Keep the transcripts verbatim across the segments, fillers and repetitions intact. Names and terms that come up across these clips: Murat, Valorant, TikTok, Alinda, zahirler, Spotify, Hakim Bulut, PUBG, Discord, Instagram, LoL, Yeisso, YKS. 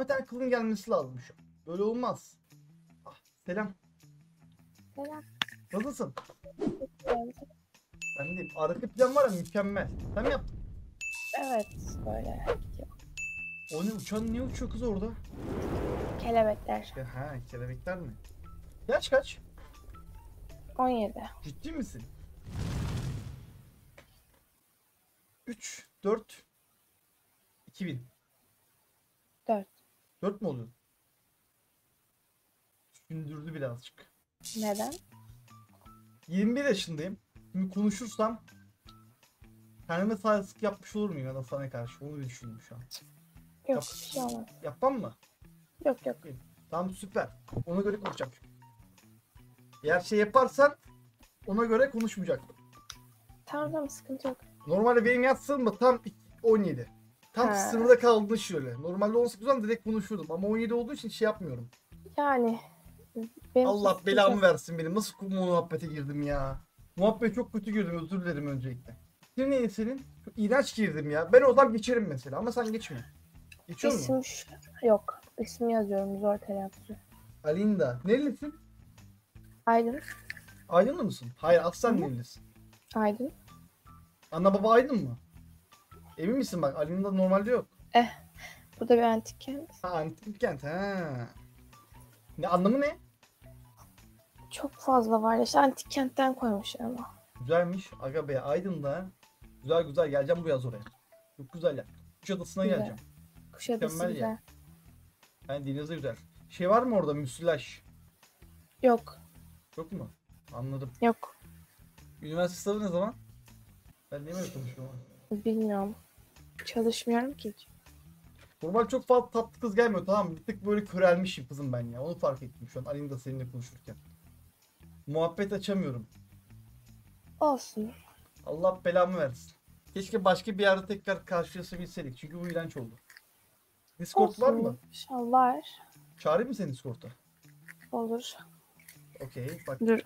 Ahmet Erkıl'ın gelmesi lazım şu an. Böyle olmaz. Ah, selam. Selam. Nasılsın? Ben diyeyim. Arka plan var ya, mükemmel. Sen mi yaptın? Evet, böyle. O ne, uçan niye uçuyor kız orada? Kelebekler. Ha, kelebekler mi? Yaş kaç? on yedi. Ciddi misin? üç, dört, iki bin. dört. dört mü oluyor? Gündürdü birazcık. Neden? yirmi bir yaşındayım. Şimdi konuşursam kendime saygısızlık yapmış olur muyum ya da sana karşı? Onu düşündüm şu an. Yok, bir şey olmaz. Yapmam mı? Yok yok. Tamam, süper. Ona göre konuşacağım. Eğer şey yaparsan ona göre konuşmayacaktım. Tamam tamam, sıkıntı yok. Normalde benim yaş sınırım tam on yedi. Tam ha. Sınırda kaldı şöyle. Normalde on sekiz olsam direkt konuşurdum ama on yedi olduğu için şey yapmıyorum. Yani. Allah belamı çok... versin benim. Nasıl muhabbete girdim ya. Muhabbete çok kötü girdim, özür dilerim öncelikle. Senin neyin senin? Çok iğrenç girdim ya. Ben oradan geçerim mesela ama sen geçme. Geçiyor İsim... mu? Yok. İsmi yazıyorum, zor telaffuz. Alinda. Nerelisin? Aydın. Aydınlı mısın? Hayır, aslan nerelisin? Aydın. Ana baba Aydın mı? Emin misin bak? Alinda normalde yok. Eh. Bu da bir antik kent. Ha, antik bir kent. Ha. Ne, anlamı ne? Çok fazla var ya. İşte antik kentten koymuşlar ama. Güzelmiş. Aga be, Aydın'da. Güzel güzel. Geleceğim bu yaz oraya. Çok güzel ya. Kuşadası'na güzel. Geleceğim. Kuşadası güzel. Ya. Yani denize güzel. Şey var mı orada? Müsilaj. Yok. Yok mu? Anladım. Yok. Üniversite sınavı ne zaman? Ben niye böyle konuşuyorum? Bilmiyorum. Çalışmıyorum ki hiç. Normal çok fazla tatlı kız gelmiyor, tamam. Bir tık böyle körelmişim kızım ben ya. Onu fark ettim şu an Alinda seninle konuşurken. Muhabbet açamıyorum. Olsun. Allah belamı versin. Keşke başka bir yerde tekrar karşılaşabilseydik. Çünkü bu iğrenç oldu. Discord olsun, var mı? İnşallah var. Çağırayım mı seni Discord'a? Olur. Okey. Bak. Dur.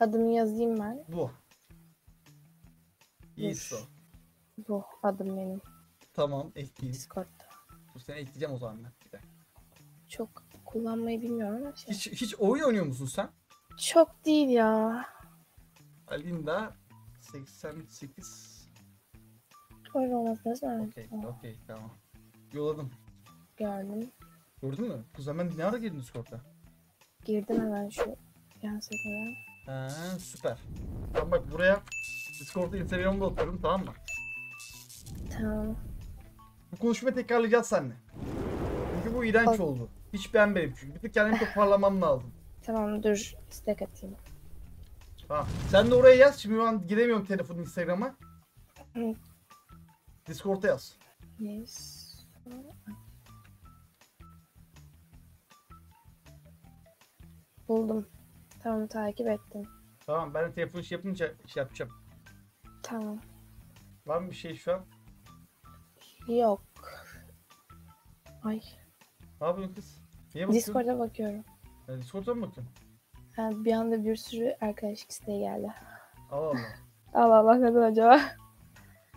Adımı yazayım ben. Bu. Yeisso. Bu adım benim. Tamam, ekleyeyim. Discord'da. Dur, seni ekleyeceğim o zaman ben. Bir dakika. Çok kullanmayı bilmiyorum ama şey. Hiç, hiç oyun oynuyor musun sen? Çok değil ya. Alinda seksen sekiz. Öyle olmaz lazım. Okey, okey, tamam. Yolladım. Gördüm. Gördün mü? Kız hemen ne ara girdin Discord'a? Girdim hemen şu yansıtmaya. Ha, süper. Tamam bak, buraya Discord'da Instagram'da atıyorum, tamam mı? Tamam. Bu konuşmayı tekrarlayacağız seninle. Çünkü bu iğrenç o... oldu. Hiç beğenmedim çünkü. Bir tık kendimi toparlamam lazım. Tamam dur, istek atayım. Tamam. Sen de oraya yaz. Şimdi ben giremiyorum telefonun Instagram'a. Discord'a yaz. Yes. Buldum. Tamam, takip ettim. Tamam, ben de telefon iş yapınca iş yapacağım. Tamam. Var mı bir şey şu an? Yok. Ay. Ne yapıyorsun kız? Niye bakıyorsun? Discord'a bakıyorum. Yani Discord'a mı bakıyorsun? Yani bir anda bir sürü arkadaş isteği geldi. Allah Allah. Allah Allah, neden acaba?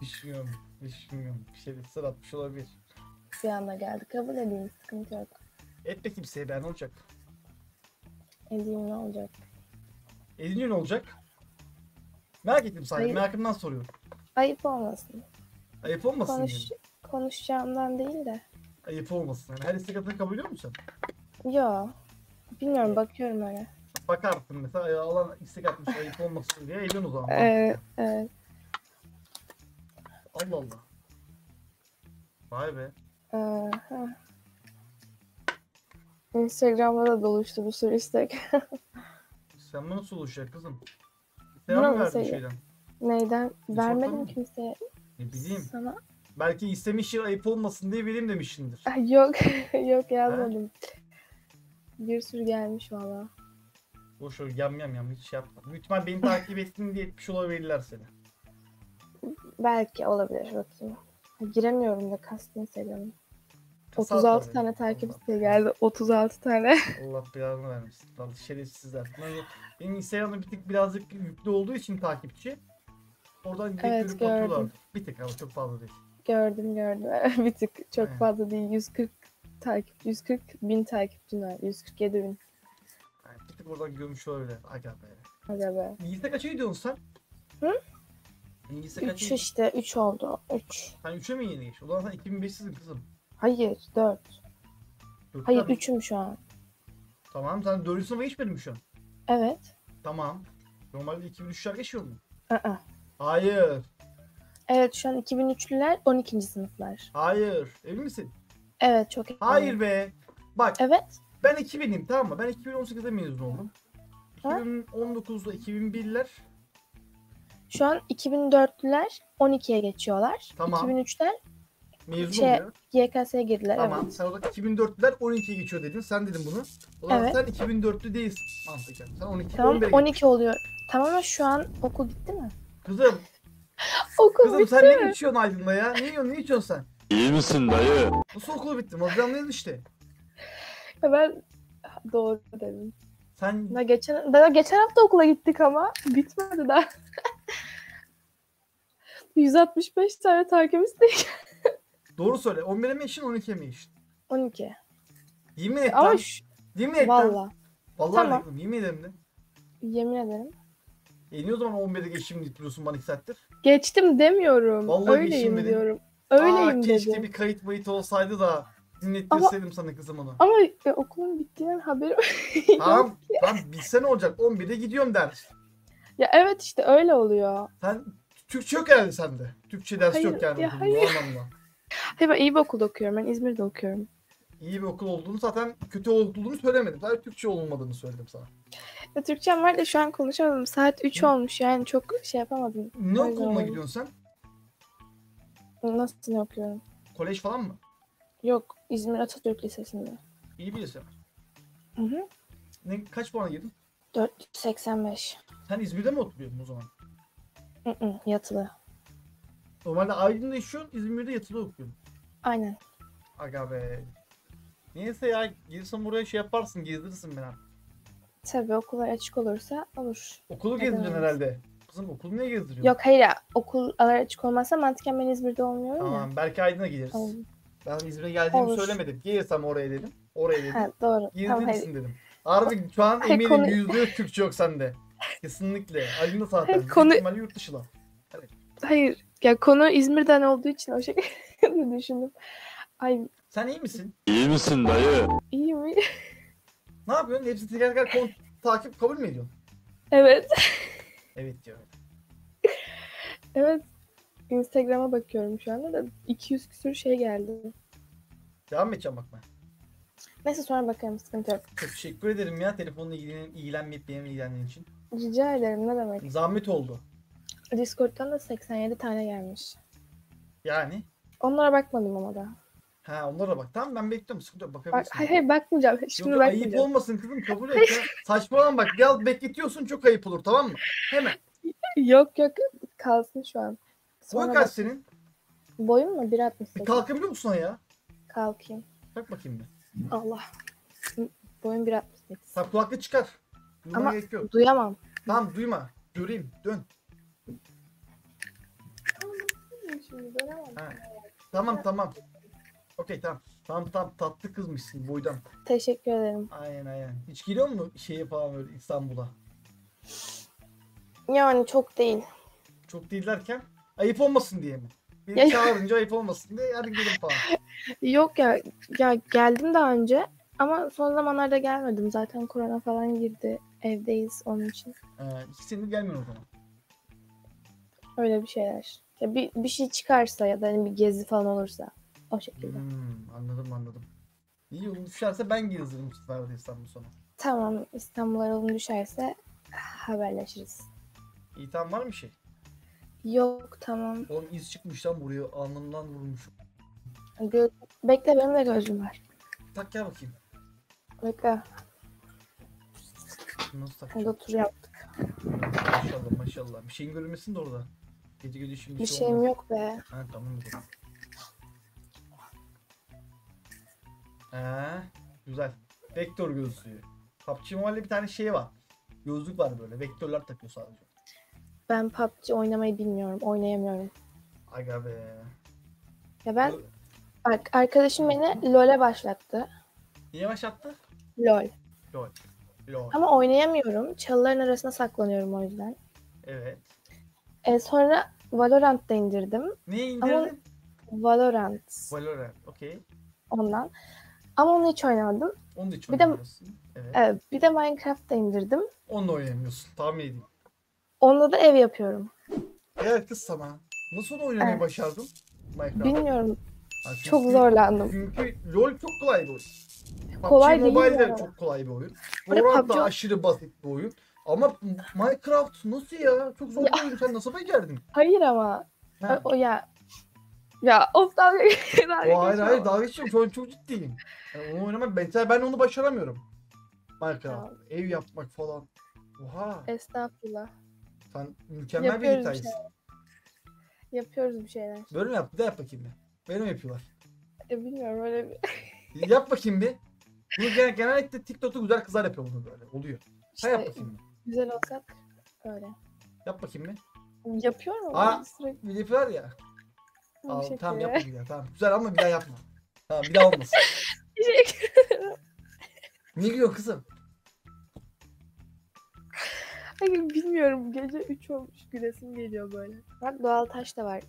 Bilmiyorum. Bilmiyorum. Bir şey sıra atmış olabilir. Bir anda geldi. Kabul edeyim. Sıkıntı yok. Etme kimseye ben. Ne olacak? Edeyim, ne olacak? Edince ne olacak? Merak ettim sadece. Merakımdan soruyorum. Ayıp olmasın. Ayıp olmasın Konuş, yani. Konuşacağımdan değil de. Ayıp olmasın. Yani her istek adını kabul ediyor musun? Yok. Bilmiyorum. Bakıyorum öyle. Bakarsın mesela. Alan istek atmış. Ayıp olmasın diye. Edin o zaman. Evet. Evet. Allah Allah. Vay be. Aha. Instagram'da da doluştu bu sürü istek. Sen bana nasıl oluşacak kızım? Selam mı verdin şeyden? Neyden? Hiç vermedim kimseye. Ne bileyim. Sana... Belki istemiştir, ayıp olmasın diye vereyim demişsindir. Yok. Yok, yazmadım. Ha? Bir sürü gelmiş valla. Boş ol, yam yam yam, hiç şey yapma. Büyük ihtimal beni takip ettin diye etmiş olabilirler seni. Belki olabilir, bakayım. Giremiyorum da kastım Instagram'ı. otuz altı tane takipçi geldi. otuz altı tane. Allah belanı vermesin. Lan şerefsizler. Benim Instagram'da bir tık birazcık yüklü olduğu için takipçi. Oradan direkt görüp atıyorlar. Bir tık ama çok fazla değil. Gördüm gördüm. Bir tık çok fazla değil. yüz kırk Takip yüz kırk bin takipçin var. yüz kırk yedi bin. Yani bir tık buradan gömüş öyle. Aga be. Aga be. İngilizce kaça gidiyorsun sen? Hı? İngilizce kaç? üç işte. üç oldu. üç. Hani üçe mi yeni geç? O zaman sen iki bin beş'sin kızım. Hayır. dört. dört Hayır üç'üm şu an. Tamam. Sen dördüncü sınıfa geçmedin mi şu an? Evet. Tamam. Normalde iki bin üç'ler geçiyor mu? Hı-hı. Hayır. Evet şu an iki bin üç'lüler on ikinci sınıflar. Hayır. Emin misin? Evet çok iyi. Hayır be. Bak. Evet. Ben iki bin'im tamam mı? Ben iki bin on sekiz'de mezun oldum. iki bin on dokuz'da iki bin bir'ler. Şu an iki bin dört'lüler on iki'ye geçiyorlar. Tamam. iki bin üç'ler mezun şey, oluyor. Y K S'ye girdiler. Tamam. Evet. Sen orada iki bin dört'lüler on iki'ye geçiyor dedin. Sen dedin bunu. O zaman evet. Sen iki bin dört'lü değilsin. Mantıken. Sen on iki tamam, on iki oluyor. Tamam ama şu an okul bitti mi? Kızım. Okul kızım bitti. Sen ne içiyorsun aydınla ya? Ne yiyorsun? Ne içiyorsun sen? İyi misin dayı? Nasıl okulu bitti? Hazırlandın işte. Ya ben doğru dedim. Sen... Daha geçen, daha geçen hafta okula gittik ama bitmedi daha. yüz altmış beş tane takipçisi değil. Doğru söyle. on bir'e mi işin on iki'ye mi işin? on iki. Yemin et lan. Şu... Yemin et lan. Valla. Valla tamam. Yemin ederim de. Yemin ederim. E niye o zaman on bir'e geçeyim diyorsun bana iki saattir? Geçtim demiyorum. Vallahi öyleyim diyorum. Öyleyim dedim. Keşke bir kayıt bayıt olsaydı da dinlettirseydim sana kızım onu. Ama e, okulun bittiğinden haberim yok. Tamam, tamam bilse ne olacak? on bir'de gidiyorum ders. Ya evet işte öyle oluyor. Sen Türkçe yok herhalde sende. Türkçe dersi hayır, yok yani ya okulun, hayır. Bu anlamda. Hayır ben iyi bir okulda okuyorum. Ben İzmir'de okuyorum. İyi bir okul olduğunu zaten kötü olduğunu söylemedim. Sadece Türkçe olmadığını söyledim sana. Ya Türkçem var da şu an konuşamadım. Saat üç Hı. olmuş yani çok şey yapamadım. Ne öyle okuluna oldu. Gidiyorsun sen? Nasıl ne okuyorum? Kolej falan mı? Yok. İzmir Atatürk Lisesi'nde. İyi bir lise. Hı hı. Ne, kaç puana girdin? dört yüz seksen beş. Sen İzmir'de mi oturuyordun o zaman? Hı hı. Yatılı. Normalde Aydın'da yaşıyorsun, İzmir'de yatılı okuyorsun. Aynen. Aga be. Neyse ya girsen buraya şey yaparsın, gezdirirsin beni. Tabii okullar açık olursa olur. Okulu gezdireceksin herhalde. Kızım okulu niye gezdiriyorsun? Yok hayır ya okullar açık olmazsa mantıken ben İzmir'de olmuyorum tamam, ya. Tamam belki Aydın'a gideriz. Olur. Ben İzmir'e geldiğimi olur. söylemedim. Gelirsem oraya dedim. Oraya dedim. Ha, doğru. Gezdirirsin tamam, dedim. Harbi şu an eminim konu... yüzde yüz Türkçe yok sende. Kesinlikle. Aydın'da zaten. Hayır, konu... İhtimali yurt dışına. Hayır. Hayır. Ya konu İzmir'den olduğu için o şekilde düşündüm. Ay. Sen iyi misin? İyi misin dayı? İyiyim iyi. Ne yapıyorsun? Hepsi teker teker konu takip kabul mü ediyorsun? Evet. Evet diyor. Evet. Instagram'a bakıyorum şu anda da iki yüz küsur şey geldi. Devam edeceğim bakma. Neyse sonra bakarım sıkıntı yok. Çok teşekkür ederim ya telefonla ilgilenmeyip benimle ilgilendiğin için. Rica ederim ne demek. Zahmet oldu. Discord'dan da seksen yedi tane gelmiş. Yani? Onlara bakmadım ama daha. Ha onlara bak tamam ben bekliyorum sıkıntı yok bakabilirsin. Hayır hayır bakmayacağım şimdi yok, bakmayacağım. Ayıp olmasın kızım kabul et ya. Saçmalama bak gel bekletiyorsun çok ayıp olur tamam mı? Hemen. Yok yok kalsın şu an. Boy kaç senin? Boyun mu? bir altmış sekiz. E, kalkabiliyor musun ya? Kalkayım. Kalk bakayım ben. Allah. Boyun bir altmış sekiz. Tamam kulaklığı çıkar. Bundan ama duyamam. Tamam duyma. Göreyim dön. Şimdi dönemem. Ha. Tamam tamam. Okey tamam. Tam tam tatlı kızmışsın boydan. Teşekkür ederim. Aynen aynen. Hiç geliyor mu şeye falan böyle İstanbul'a? Yani çok değil. Çok değil derken ayıp olmasın diye mi? Beni çağırınca ayıp olmasın diye hadi gidelim falan. Yok ya, ya geldim daha önce ama son zamanlarda gelmedim. Zaten korona falan girdi. Evdeyiz onun için. Ee, iki senedir gelmiyor o zaman. Öyle bir şeyler. Ya bir, bir şey çıkarsa ya da hani bir gezi falan olursa. O şekilde. Hmm, anladım anladım. İyi yolun düşerse ben gezdiririm İstanbul'da İstanbul sonu. Tamam İstanbul'a yolun düşerse haberleşiriz. İyi tamam var mı şey? Yok tamam. Oğlum iz çıkmış lan buraya alnından vurmuş. Göz... Bekle benim de gözüm var. Tak gel bakayım. Bekle. Nasıl takacağım? Burada tur yaptık. Maşallah maşallah. Bir şeyin görünmesin de orada. Gece gece şimdi bir şey şeyim olmaz. Yok be. Ha tamam tamam. Ee, güzel. Vektör gözlüğü. P U B G Mobile'de bir tane şey var. Gözlük var böyle. Vektörler takıyor sadece. Ben P U B G oynamayı bilmiyorum. Oynayamıyorum. Aga be. Ya ben Bak arkadaşım beni LoL'e başlattı. Niye başlattı? LoL. LoL. LoL. Ama oynayamıyorum. Çalıların arasına saklanıyorum o yüzden. Evet. E, sonra Valorant da indirdim. Niye indirdin? Ama Valorant. Valorant, okey. Ondan. Ama onu hiç oynamadım. Onu da hiç oynamıyorsun. Bir de, evet. E, bir de Minecraft da indirdim. Onunla oynayamıyorsun, tahmin edeyim. Onunla da ev yapıyorum. Ya kız sana. Nasıl onu oynamayı evet. başardın? Minecraft. Bilmiyorum. Yani çok zorlandım. Çünkü LoL çok kolay bir oyun. Kolay değil Mobile'den çok kolay bir oyun. Valorant da aşırı basit bir oyun. Ama Minecraft nasıl ya? Çok zor bir oyun. Sen nasıl becerdin? Hayır ama. Ha. O ya. Ya of dalga geçiyorum. Hayır hayır dalga geçiyorum. Şu an çok ciddiyim. Yani onu oynamak ben, ben onu başaramıyorum. Minecraft. Ya. Ev yapmak falan. Oha. Estağfurullah. Sen mükemmel yapıyoruz bir hikayesin. Bir yapıyoruz bir şeyler. Böyle mi yaptı? De yap bakayım bir. Böyle mi yapıyorlar? E, bilmiyorum öyle bir. Yap bakayım bir. Bunu genel, genellikle TikTok'ta güzel kızlar yapıyor bunu böyle. Oluyor. İşte, ha yap bakayım bir. Güzel olsak öyle. Yap bakayım bir. Yapıyor mu? Aa, bir yapıyorlar ya. Aa, tamam yap bir daha. Tamam. Güzel ama bir daha yapma. Tamam bir daha olmasın. Ne diyor kızım? Hayır bilmiyorum. Gece üç olmuş. Gülesim geliyor böyle. Bak doğal taş da var.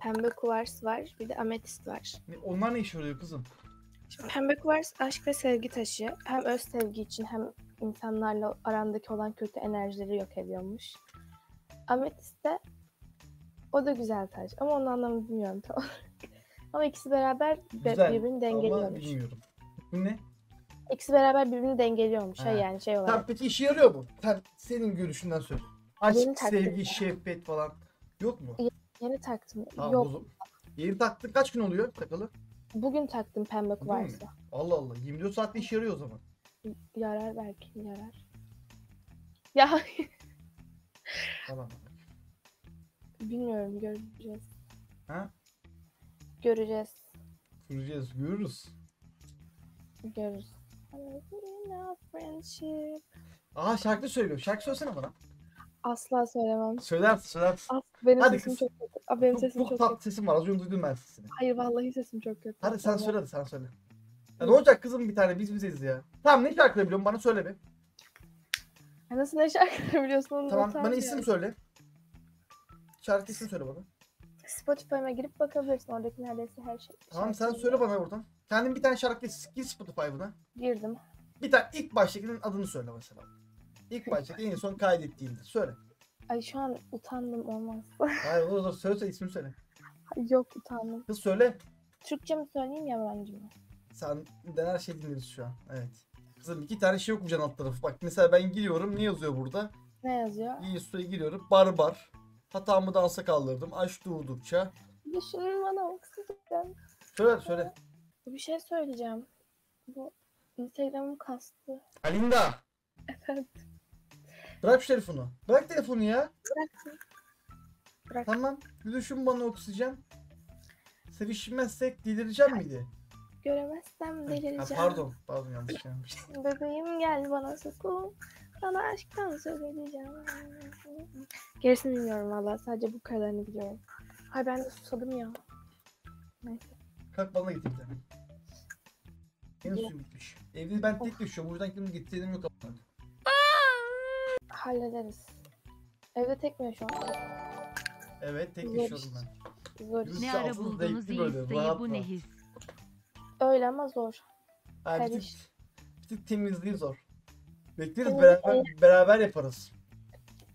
Pembe kuvars var. Bir de ametist var. Onlar ne işe yarıyor kızım? Şimdi pembe kuvars aşk ve sevgi taşı. Hem öz sevgi için hem insanlarla arandaki olan kötü enerjileri yok ediyormuş. Ametist de o da güzel taş. Ama onun anlamını bilmiyorum tam. Ama ikisi beraber güzel, birbirini dengeliyormuş. Bilmiyorum. Bu ne? İkisi beraber birbirini dengeliyormuş. Şey yani şey olarak. Tamam peki işe yarıyor mu? Sen, senin görüşünden söyle. Aşk, sevgi, şefkat falan yok mu? Y Yeni taktım. Tamam, yok. Bozum. Yeni taktın. Kaç gün oluyor takalı? Bugün taktım pembe kuvarsa. Allah Allah. yirmi dört saatte iş yarıyor o zaman. Yarar belki. Yarar. Ya. Tamam. Bilmiyorum. Göreceğiz. Ha? Göreceğiz. Göreceğiz. Görürüz. Görürüz. Aa şarkı söylüyor. Şarkı söylesene bana. Asla söylemem. Söylersin, söylersin. As, benim hadi sesim kız. Çok kötü. Aa, benim çok, sesim çok, çok tatlı kötü. Sesim var. Az önce duydum ben sesini. Hayır vallahi sesim çok kötü. Hadi sen söyle, de, sen söyle. Ya ne olacak kızım bir tane biz bizeyiz ya. Tamam ne şarkı biliyorum bana söyle bir. Ya nasıl ne şarkı biliyorsun onu? Tamam bana isim söyle. Şarkı isim söyle bana. Spotify'ıma girip bakabilirsin oradaki neredeyse her şey. Tamam sen söyle bana oradan. Kendin bir tane şarkı gir Spotify'ına. Girdim. Bir tane ilk baştakinin adını söyle mesela. İlk başta en son kaydettiğinde söyle. Ay şu an utandım olmaz. Hayır olur söyle ismini söyle. Yok utandım. Kız söyle. Türkçe mi söyleyeyim yabancı mı? Senden her şey dinleriz şu an. Evet. Kızım iki tane şey okuyacaksın alt tarafı. Bak mesela ben giriyorum ne yazıyor burada? Ne yazıyor? Yeisso'ya giriyorum. Barbar. Hatamı dansa kaldırdım. Aşk durdukça. Düşünün bana oksizlikten. Söyle söyle. Bir şey söyleyeceğim. Bu Instagram'ım kastı. Alinda. Evet. Bırak şu telefonu. Bırak telefonu ya. Bırak. Bırak. Tamam. Gülüşüm bana oksijen. Sevişmezsek delireceğim Ay. miydi? Göremezsem delireceğim. Ha, pardon. Pardon yanlış yanlış. Bebeğim gel bana sokul. Sana aşktan söyleyeceğim. Gerisini bilmiyorum valla. Sadece bu kadarını biliyorum. Ay ben de susadım ya. Neyse. Kalk bana git bir tane. Benim suyum bitmiş. Evde ben tek düşüyorum. O yüzden kimin gittiğini yok anladım. Hallederiz. Evde tek mi şu an? Evet tek yaşıyorum ben. Zor. Ne ara buldunuz Yeisso'yu bu nehir? Öyle ama zor. Ha, bir, tık, bir tık temizliği zor. Bekleriz temizlik beraber, eğlen... beraber yaparız.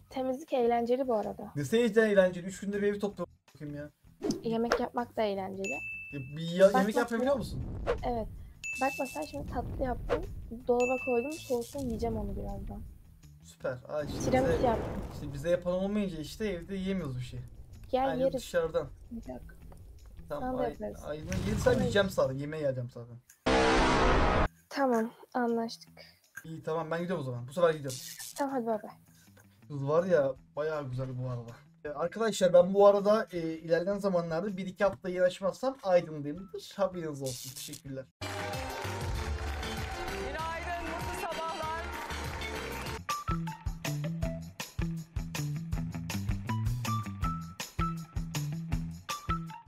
Temizlik eğlenceli bu arada. Liseyden eğlenceli. Üç günde bir evi topluyorum ya. Yemek yapmak da eğlenceli. Ya, bir ya, yemek mesela... yapabiliyor musun? Evet. Bak mesela şimdi tatlı yaptım. Dolaba koydum soğusun yiyeceğim onu birazdan. Süper. Aa, işte tiramisu bize, yaptım. İşte bize yapan olmayınca işte evde yiyemiyoruz bir şey. Gel yani yeriz. Dışarıdan. Bir dakika. Tamam. Ay, aynen yersem yiyeceğim zaten. Yemeğe yiyeceğim zaten. Tamam. Anlaştık. İyi tamam ben gidiyorum o zaman. Bu sefer gidiyorum. Tamam hadi bay bay. Kız var ya bayağı güzel bu arada. Ee, arkadaşlar ben bu arada e, ilerleyen zamanlarda bir iki hafta yayınlaşmazsam Aydın'dayımdır. Haberiniz olsun. Teşekkürler.